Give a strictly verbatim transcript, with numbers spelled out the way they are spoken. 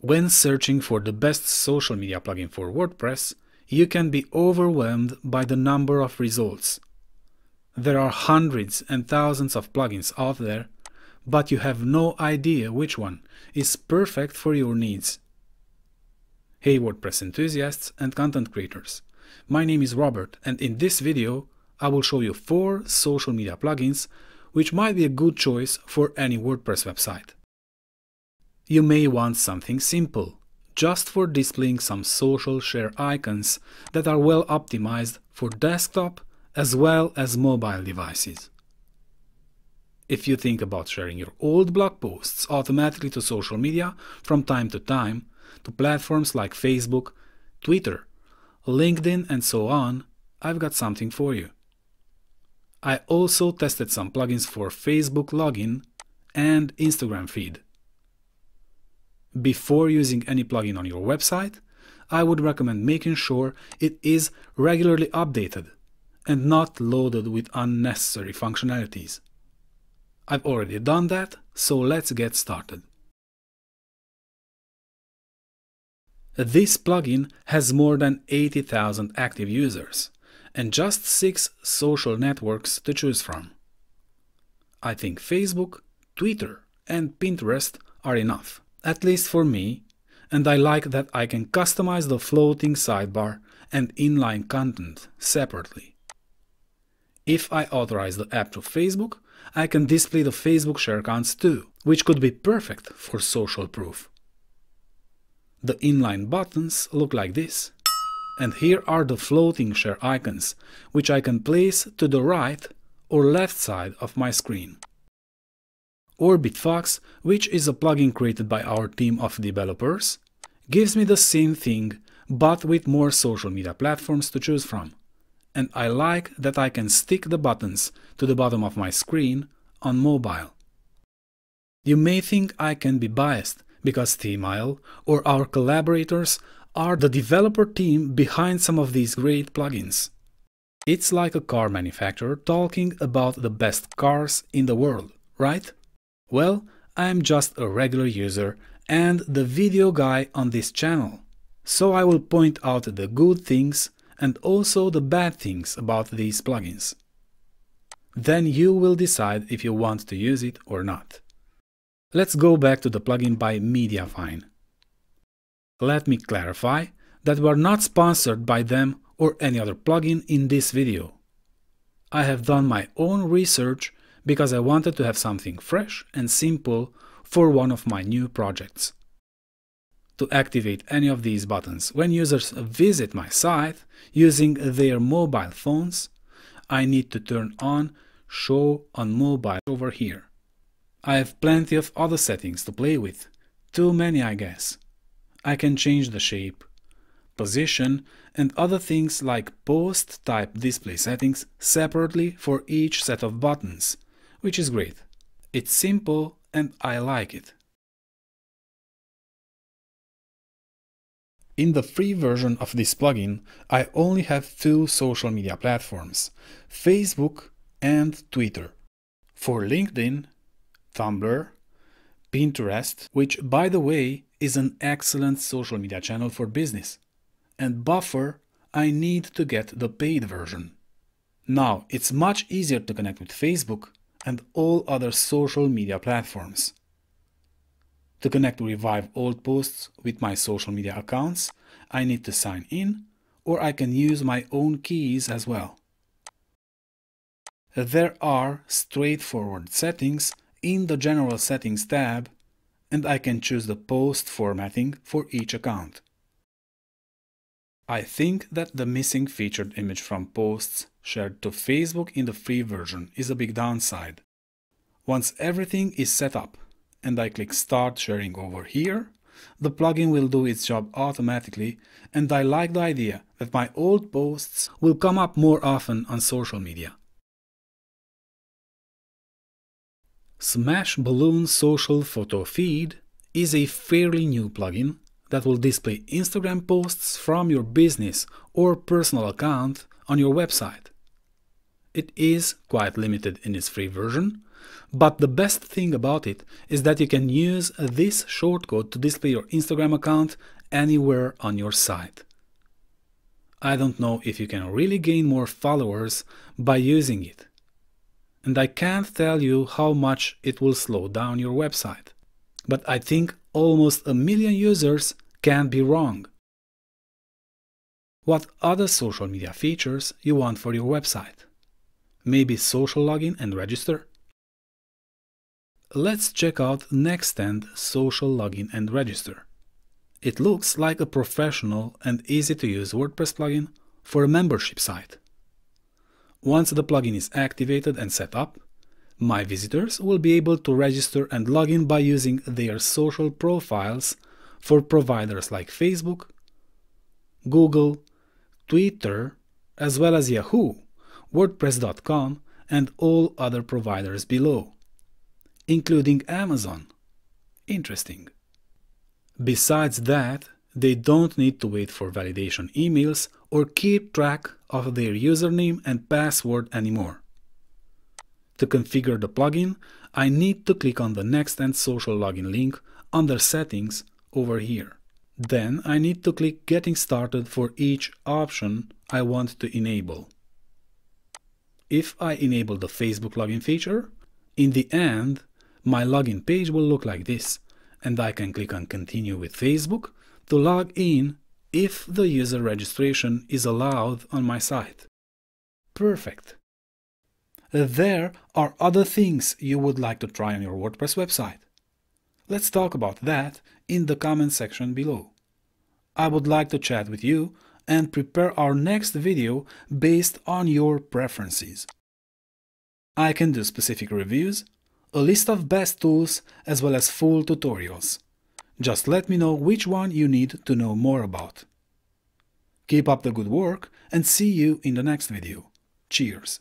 When searching for the best social media plugin for WordPress, you can be overwhelmed by the number of results. There are hundreds and thousands of plugins out there, but you have no idea which one is perfect for your needs. Hey WordPress enthusiasts and content creators, my name is Robert, and in this video I will show you four social media plugins which might be a good choice for any WordPress website. You may want something simple, just for displaying some social share icons that are well optimized for desktop as well as mobile devices. If you think about sharing your old blog posts automatically to social media from time to time, to platforms like Facebook, Twitter, LinkedIn and so on, I've got something for you. I also tested some plugins for Facebook login and Instagram feed. Before using any plugin on your website, I would recommend making sure it is regularly updated and not loaded with unnecessary functionalities. I've already done that, so let's get started. This plugin has more than eighty thousand active users and just six social networks to choose from. I think Facebook, Twitter and Pinterest are enough, at least for me, and I like that I can customize the floating sidebar and inline content separately. If I authorize the app to Facebook, I can display the Facebook share counts too, which could be perfect for social proof. The inline buttons look like this, and here are the floating share icons, which I can place to the right or left side of my screen. OrbitFox, which is a plugin created by our team of developers, gives me the same thing but with more social media platforms to choose from, and I like that I can stick the buttons to the bottom of my screen on mobile. You may think I can be biased because Themeisle or our collaborators are the developer team behind some of these great plugins. It's like a car manufacturer talking about the best cars in the world, right? Well, I'm just a regular user and the video guy on this channel, so I will point out the good things and also the bad things about these plugins. Then you will decide if you want to use it or not. Let's go back to the plugin by MediaVine. Let me clarify that we're not sponsored by them or any other plugin in this video. I have done my own research because I wanted to have something fresh and simple for one of my new projects. To activate any of these buttons when users visit my site using their mobile phones, I need to turn on Show on Mobile over here. I have plenty of other settings to play with, too many I guess. I can change the shape, position and other things like post type display settings separately for each set of buttons, which is great. It's simple and I like it. In the free version of this plugin, I only have two social media platforms, Facebook and Twitter. For LinkedIn, Tumblr, Pinterest, which by the way is an excellent social media channel for business, and Buffer, I need to get the paid version. Now, it's much easier to connect with Facebook and all other social media platforms. To connect to Revive Old Posts with my social media accounts, I need to sign in, or I can use my own keys as well. There are straightforward settings in the General Settings tab, and I can choose the post formatting for each account. I think that the missing featured image from posts shared to Facebook in the free version is a big downside. Once everything is set up and I click Start Sharing over here, the plugin will do its job automatically, and I like the idea that my old posts will come up more often on social media. Smash Balloon Social Photo Feed is a fairly new plugin that will display Instagram posts from your business or personal account on your website. It is quite limited in its free version, But the best thing about it is that you can use this shortcode to display your Instagram account anywhere on your site. I don't know if you can really gain more followers by using it. And I can't tell you how much it will slow down your website. But I think almost a million users can't be wrong. What other social media features you want for your website? Maybe social login and register? Let's check out Nextend Social Login and Register. It looks like a professional and easy-to-use WordPress plugin for a membership site. Once the plugin is activated and set up, my visitors will be able to register and log in by using their social profiles for providers like Facebook, Google, Twitter, as well as Yahoo, WordPress dot com, and all other providers below, including Amazon. Interesting. Besides that, they don't need to wait for validation emails or keep track of their username and password anymore. To configure the plugin, I need to click on the Nextend Social Login link under Settings over here. Then I need to click Getting Started for each option I want to enable. If I enable the Facebook login feature, in the end, my login page will look like this, and I can click on Continue with Facebook to log in if the user registration is allowed on my site. Perfect! There are other things you would like to try on your WordPress website. Let's talk about that in the comment section below. I would like to chat with you and prepare our next video based on your preferences. I can do specific reviews, a list of best tools, as well as full tutorials. Just let me know which one you need to know more about. Keep up the good work and see you in the next video. Cheers!